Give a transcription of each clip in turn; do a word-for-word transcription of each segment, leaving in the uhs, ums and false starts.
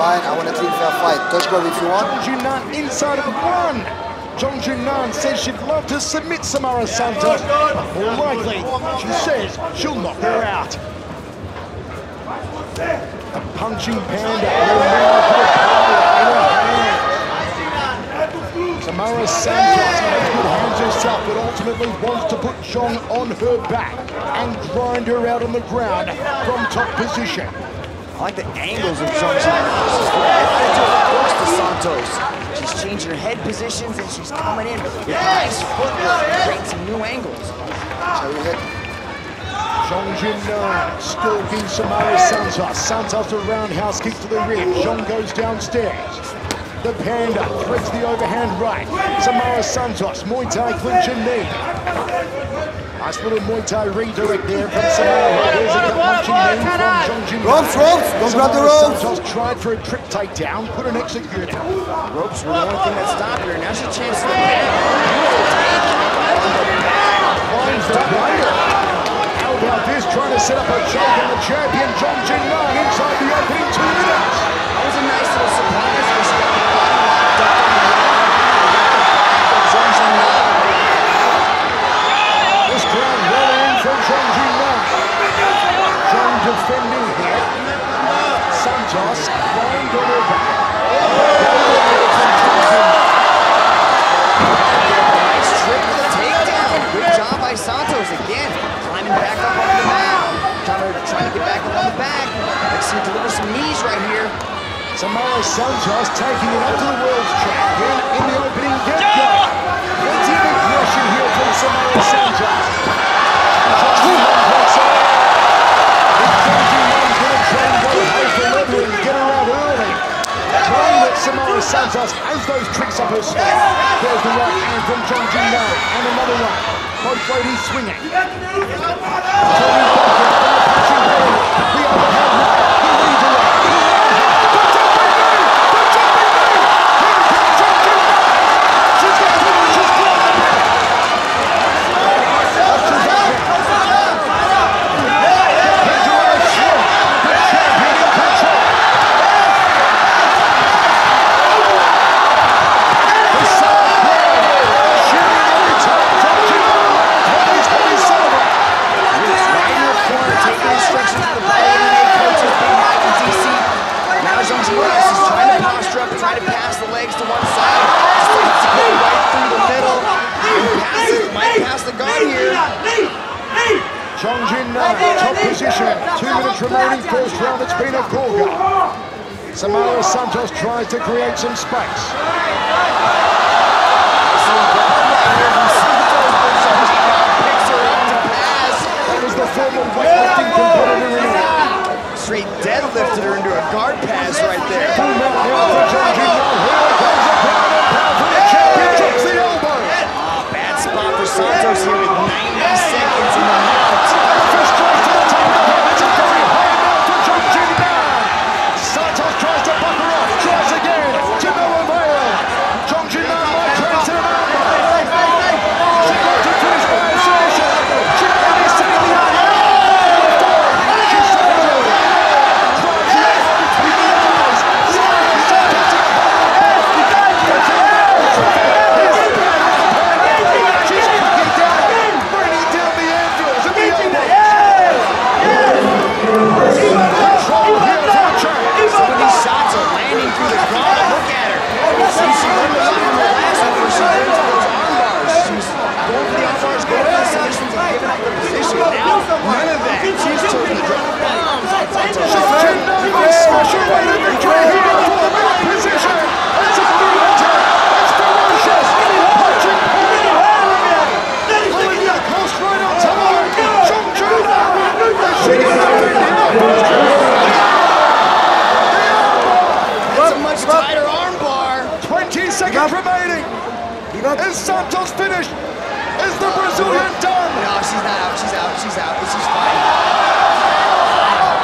combined. I want a clean, fair fight. Coach Kobe, if you want. Xiong Jing Nan inside of one. Xiong Jing Nan says she'd love to submit Samara Santos, but more likely, she says she'll knock her out. A punching pound at her mouth. Samara Santos has good hands herself, but ultimately wants to put Xiong on her back and grind her out on the ground from top position. I like the angles of Xiong Jing Nan. She's going right to the close to Santos. She's changed her head positions and she's coming in with nice footwork, creating some new angles. Xiong Jing Nan stalking Samara Santos. Santos a roundhouse kick to the rib. Xiong goes downstairs. The panda threads the overhand right. Samara Santos, Muay Thai clinch and knee. Nice little Muay Thai redirect there from Samara. There's a punching name from Xiong Jing Nan. Ropes, ropes, don't grab the ropes. Santos tried for a trip takedown, put an executor. Ropes were the only thing that stopped her. Now she chanced the man. Finds the player. How about this? Trying to set up a choke on the champion, Xiong Jing Nan, inside the opening two minutes. That was a nice little surprise. Defending here. Santos flying to her back. Nice trip to the takedown. Good job by Santos again. Climbing back up on the ground. Trying to get back up on the back. Let's see, deliver some knees right here. Samara Santos taking it up to the world's champion in the opening get-go. Plenty of aggression here from Samara Santos. Samara Santos has those tricks up her sleeve. There's the right hand from Xiong Jing Nan and another one. Both ladies swinging. The other hand right. He leads away. Good job, baby! Here comes Xiong Jing Nan. She's got to win. She's clawed the back. That's the back. Pedro Schwinn, the champion in control. Xiong Jing Nan, top position. Two minutes remaining, first round. It's been a corker. Samara Santos tries to create some space. That was the former weightlifting competitor in it. Straight deadlifted her into a guard pass right there. Full mount now for Xiong Jing Nan. Here comes the pound and pound from the champion. Drops the elbow. Oh, bad spot for Santos here with ninety seconds in the mount. Is Santos finished? Is the Brazilian done? No, she's not out. She's out. She's out. She's fine.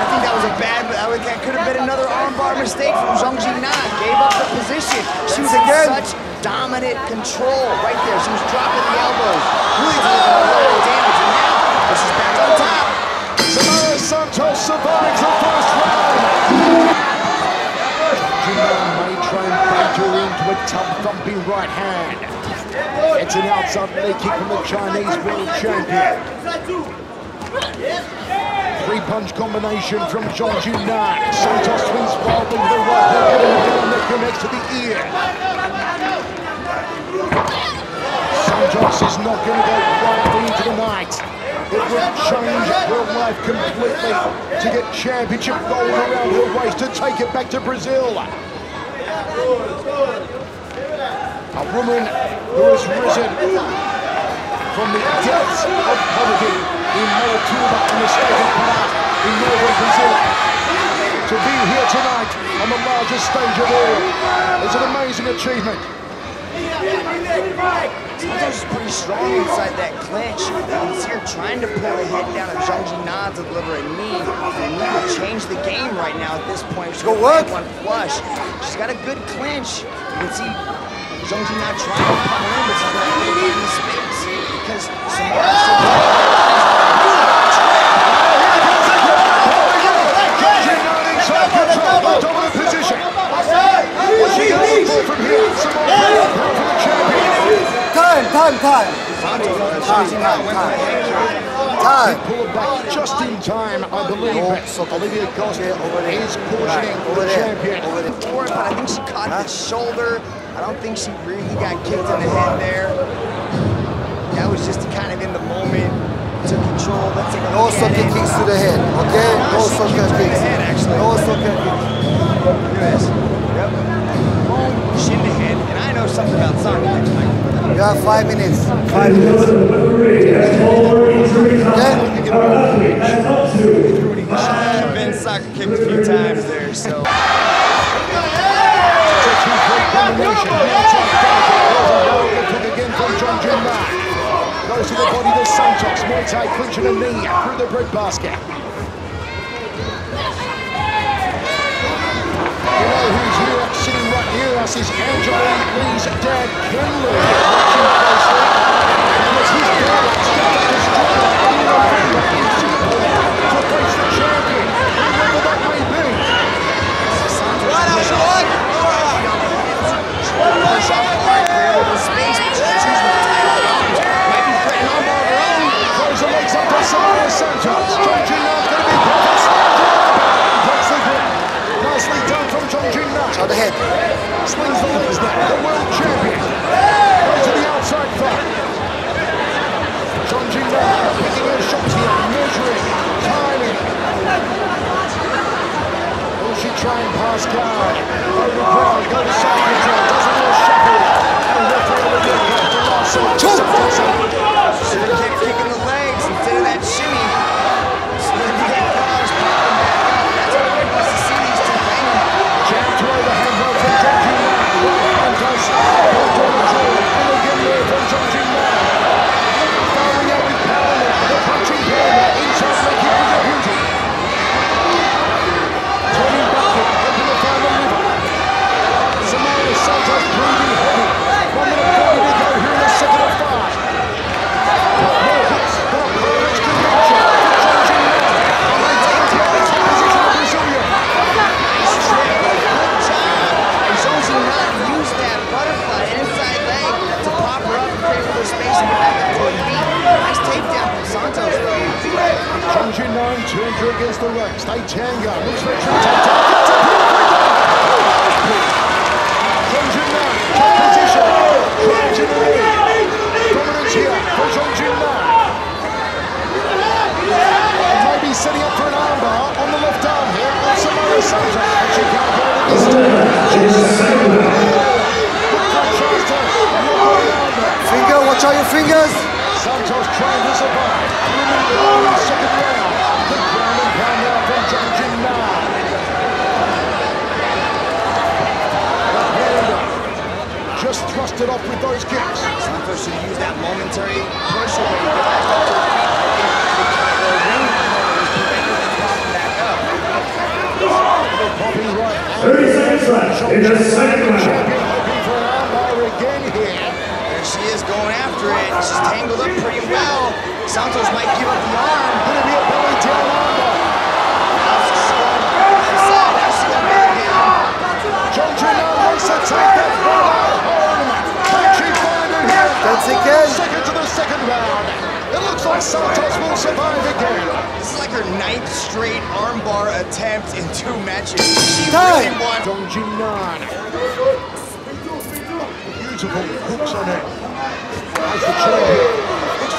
I think that was a bad, but that could have been another armbar mistake from Xiong Jing Nan. Gave up the position. She was in such dominant control right there. She was dropping the elbows. Really doing a lot of damage. And now, this is back on top. Samara Santos survives the first round. Upward top thumping right hand. It's an outside leg kick from the Chinese world champion. Three punch combination from Xiong Jing Nan. Santos swings wildly with the right hand that connects to the ear. Santos is not going to go quietly into the night. It will change her life completely to get championship gold around her waist to take it back to Brazil. A woman who has risen from the depths of poverty in Moatuba in the state of Pará in northern Brazil to be here tonight on the largest stage of all is an amazing achievement. Santos is pretty strong inside that clinch. He's here trying to pull the head down of Xiong Jing Nan to deliver a knee. And we will change the game right now at this point. She's going to look one flush. She's got a good clinch. You can see Xiong Jing Nan trying to pop in, but she's not really in space because Samara Santos. Time, time. Santos time. Pulled back just in time, I believe. Olivia Costa is cautioning the champion. But I think she caught huh? his shoulder. I don't think she really got kicked in the head there. That was just kind of in the moment. Took control. Let's take a look at it. Kicks to the head. Okay? No, also can kicks. Also can kicks. Yep. Shin to head. And I know something about soccer. You have five minutes. Five minutes. Yeah. I've been soccer kicked a few times there, so. Goes to the body to Santos. Muay Thai clinching a knee through the bread basket. You know who's here sitting right near us is Angela Lee's dad, Ken Lee. Head. Swings the legs now, the world champion. Goes to the outside front. Xiong Jing Nan picking her shots here, measuring, timing. Will she try and pass guard? Over crowd, go to side control, doesn't know shuffle. And referee will get the last one. Should have kept kicking the legs instead of that shimmy. Turns her against the ropes. They tango. Looks for a true takedown. Gets a beautiful down. Xiong Jing Nan, top position. Tries in the lead. Dominance here for Xiong Jing Nan. Maybe setting up for an armbar on the left arm here. On Samara Santos. And she can't get it this time. Finger, watch out your fingers. Santos trying to survive. In the second round. Just thrusted off with those kicks. Santos should use that momentary push away to the back of the feet. The ring corner is preventing them popping back up. Popping right out. thirty seconds left in the second round. Champion hoping for an armbar again here. There she is going after it. She's tangled up pretty well. Santos might give up the arm. Gonna be a belly down armbar. Now she's going back inside. Now she's going back in. Xiong Jing Nan wants to take that one out home. Can she find it here? That's again. Stick it to the second round. It looks like Santos will survive again. This is like her ninth straight armbar attempt in two matches. She really won. Xiong Jing Nan. Beautiful hooks on it. As the champion.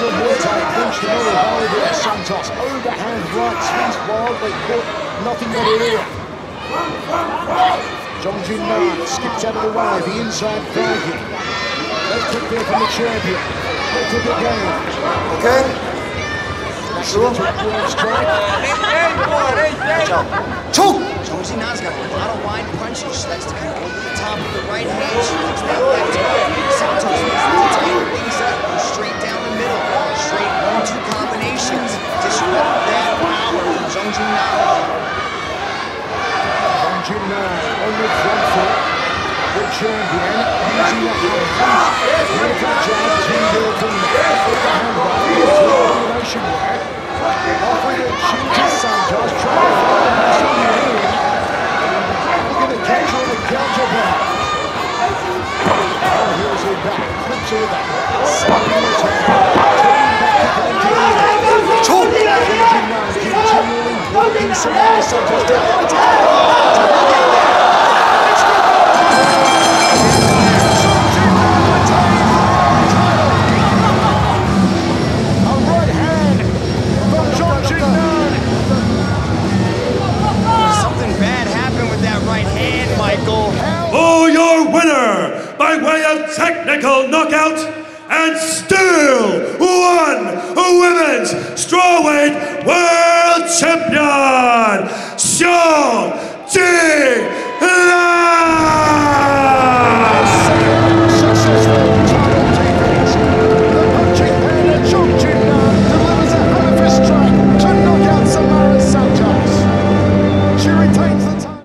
The water punched the middle of Olivia Santos. Overhand right spins wildly, but nothing but here. Xiong Jing Nan skips out of the way, the inside dragon. Left hook there from the champion. Left hook again. Okay. That's the one. Two. Xiong Jing Nan's got a lot of wide punches. She likes to kind of go to the top with the right hand. She likes that left hook. Santos wants to take things up, goes straight down the middle. Straight one two combinations. Disrupt that power. Xiong Jing Nan. Xiong Jing Nan on the front foot. The champion. Easy up on the front. Break up jabs in the open. Combination work. Offering a chin to Santos. Trying to find a nice on the end. Look at the catch on the counter back. Oh, here's a back. Flips over. Slapping the top. Samara Santos down on the top. Let's go! A right hand from Xiong Jing Nan. Something bad happened with that right hand, Michael. Oh, your winner by way of technical knockout and still one women's strawweight world champion, Xiong Jing